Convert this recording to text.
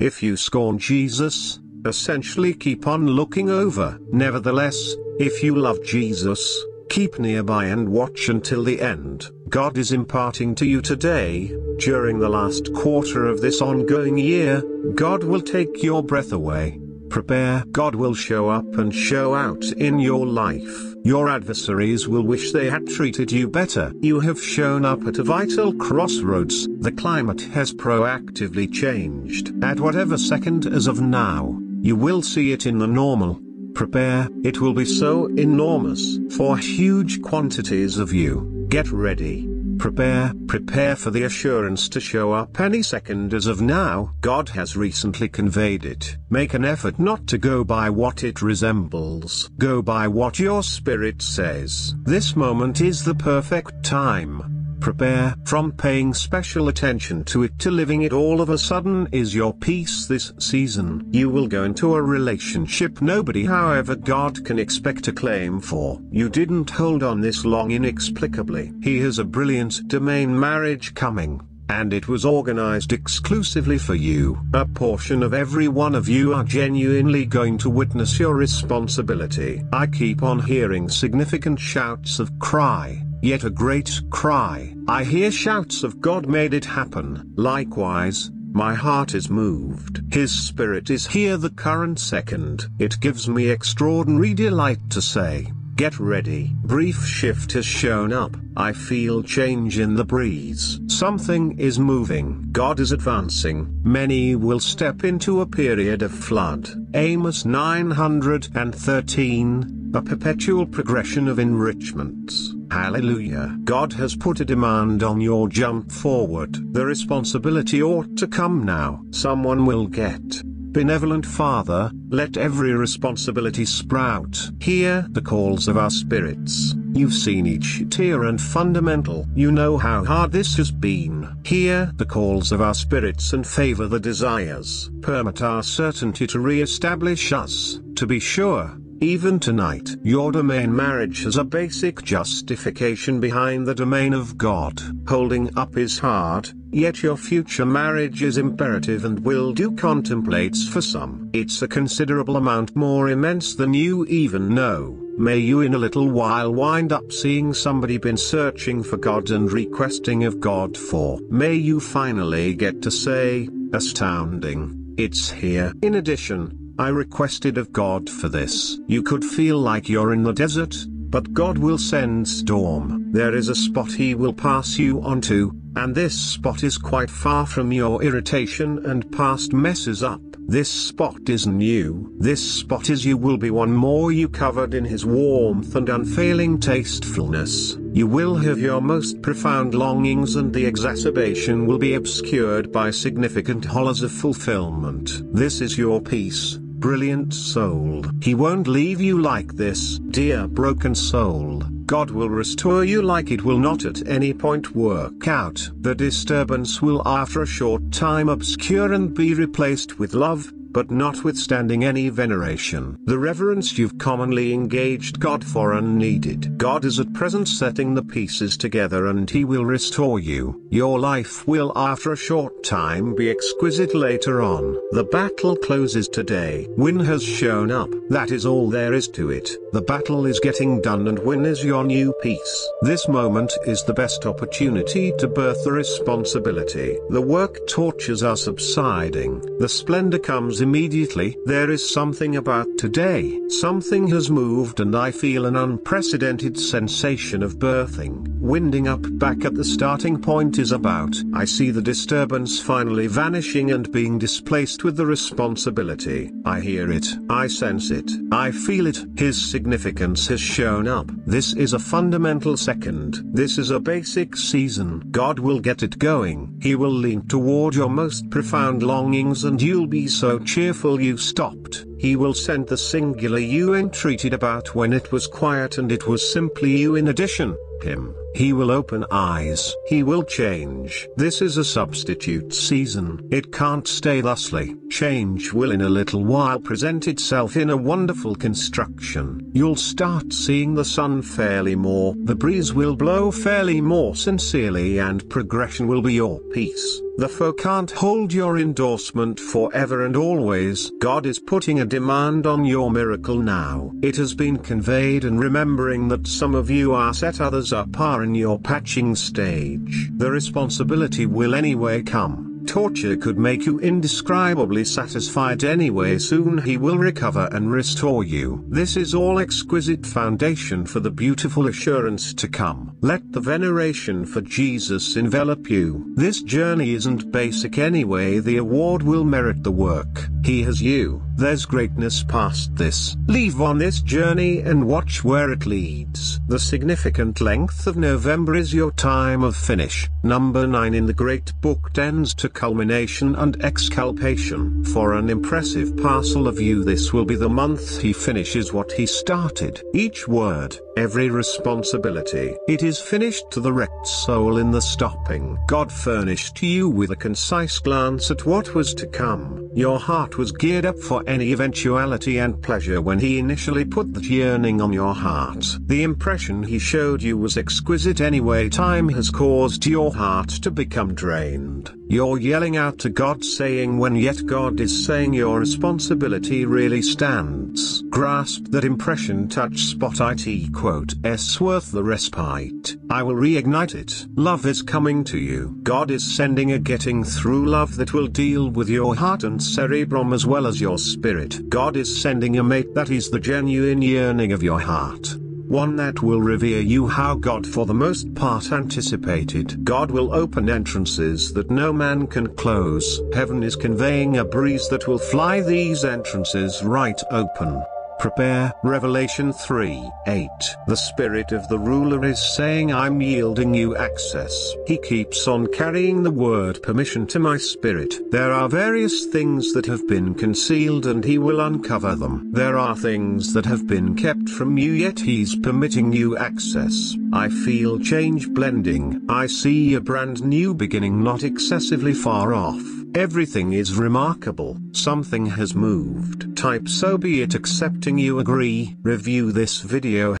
If you scorn Jesus, essentially keep on looking over. Nevertheless, if you love Jesus, keep nearby and watch until the end. God is imparting to you today, during the last quarter of this ongoing year, God will take your breath away. Prepare. God will show up and show out in your life. Your adversaries will wish they had treated you better. You have shown up at a vital crossroads. The climate has proactively changed. At whatever second as of now, you will see it in the normal. Prepare. It will be so enormous. For huge quantities of you, get ready. Prepare. Prepare for the assurance to show up any second as of now. God has recently conveyed it. Make an effort not to go by what it resembles. Go by what your spirit says. This moment is the perfect time. Prepare. From paying special attention to it to living it all of a sudden is your peace this season. You will go into a relationship nobody however God can expect a claim for. You didn't hold on this long inexplicably. He has a brilliant domain marriage coming, and it was organized exclusively for you. A portion of every one of you are genuinely going to witness your responsibility. I keep on hearing significant shouts of cry. Yet a great cry. I hear shouts of God made it happen. Likewise, my heart is moved. His spirit is here the current second. It gives me extraordinary delight to say, get ready. Brief shift has shown up. I feel change in the breeze. Something is moving. God is advancing. Many will step into a period of flood. Amos 9:13, a perpetual progression of enrichments. Hallelujah. God has put a demand on your jump forward. The responsibility ought to come now. Someone will get. Benevolent Father, let every responsibility sprout. Hear the calls of our spirits. You've seen each tier and fundamental. You know how hard this has been. Hear the calls of our spirits and favor the desires. Permit our certainty to re-establish us, to be sure. Even tonight, your domain marriage has a basic justification behind the domain of God. Holding up is hard, yet your future marriage is imperative and will do contemplates for some. It's a considerable amount more immense than you even know. May you in a little while wind up seeing somebody been searching for God and requesting of God for. May you finally get to say, astounding, it's here. In addition, I requested of God for this. You could feel like you're in the desert, but God will send storm. There is a spot He will pass you onto, and this spot is quite far from your irritation and past messes up. This spot is new. This spot is you will be one more you covered in His warmth and unfailing tastefulness. You will have your most profound longings and the exacerbation will be obscured by significant hollows of fulfillment. This is your peace. Brilliant soul. He won't leave you like this. Dear broken soul, God will restore you like it will not at any point work out. The disturbance will after a short time obscure and be replaced with love, but notwithstanding any veneration. The reverence you've commonly engaged God for and needed. God is at present setting the pieces together and He will restore you. Your life will after a short time be exquisite later on. The battle closes today. Win has shown up. That is all there is to it. The battle is getting done and win is your new peace. This moment is the best opportunity to birth the responsibility. The work tortures are subsiding. The splendor comes immediately. There is something about today. Something has moved and I feel an unprecedented sensation of birthing. Winding up back at the starting point is about. I see the disturbance finally vanishing and being displaced with the responsibility. I hear it. I sense it. I feel it. His significance has shown up. This is a fundamental second. This is a basic season. God will get it going. He will lean toward your most profound longings and you'll be so cheerful you stopped. He will send the singular you entreated about when it was quiet and it was simply you in addition, Him. He will open eyes. He will change. This is a substitute season. It can't stay thusly. Change will in a little while present itself in a wonderful construction. You'll start seeing the sun fairly more. The breeze will blow fairly more sincerely and progression will be your peace. The foe can't hold your endorsement forever and always. God is putting a demand on your miracle now. It has been conveyed, and remembering that some of you are set, others are in your patching stage. The responsibility will anyway come. Torture could make you indescribably satisfied anyway. Soon he will recover and restore you. This is all exquisite foundation for the beautiful assurance to come. Let the veneration for Jesus envelop you. This journey isn't basic anyway. The award will merit the work. He has you. There's greatness past this. Leave on this journey and watch where it leads. The significant length of November is your time of finish. Number 9 in the great book tends to culmination and exculpation. For an impressive parcel of you, this will be the month he finishes what he started. Each word, every responsibility, it is finished to the wrecked soul in the stopping. God furnished you with a concise glance at what was to come. Your heart was geared up for any eventuality and pleasure when he initially put that yearning on your heart. The impression he showed you was exquisite anyway. Time has caused your heart to become drained. You're yelling out to God saying when yet God is saying your responsibility really stands. Grasp that impression. Touch spot it quote s worth the respite. I will reignite it. Love is coming to you. God is sending a getting through love that will deal with your heart and cerebrum as well as your spirit. God is sending a mate that is the genuine yearning of your heart. One that will revere you how God for the most part anticipated. God will open entrances that no man can close. Heaven is conveying a breeze that will fly these entrances right open. Prepare. Revelation 3:8. The spirit of the ruler is saying I'm yielding you access. He keeps on carrying the word permission to my spirit. There are various things that have been concealed and he will uncover them. There are things that have been kept from you yet he's permitting you access. I feel change blending. I see a brand new beginning not excessively far off. Everything is remarkable. Something has moved. Type so be it accepting you agree. Review this video.